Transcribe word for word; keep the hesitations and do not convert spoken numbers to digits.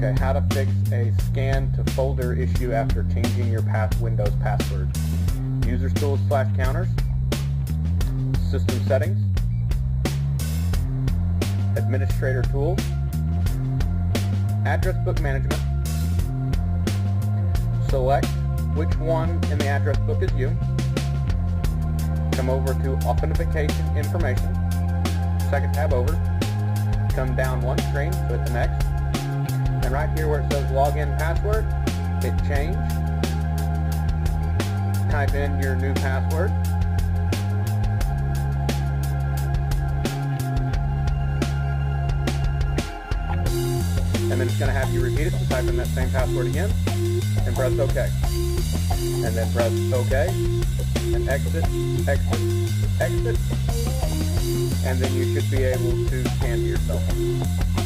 Okay, how to fix a scan to folder issue after changing your past Windows password. Users tools slash counters, system settings, administrator tools, address book management. Select which one in the address book is you. Come over to authentication information, second tab over. Come down one screen, click the next. And right here where it says login password, hit change. Type in your new password. And then it's going to have you repeat it, so type in that same password again, and press OK. And then press OK, and exit, exit, exit, and then you should be able to scan to yourself.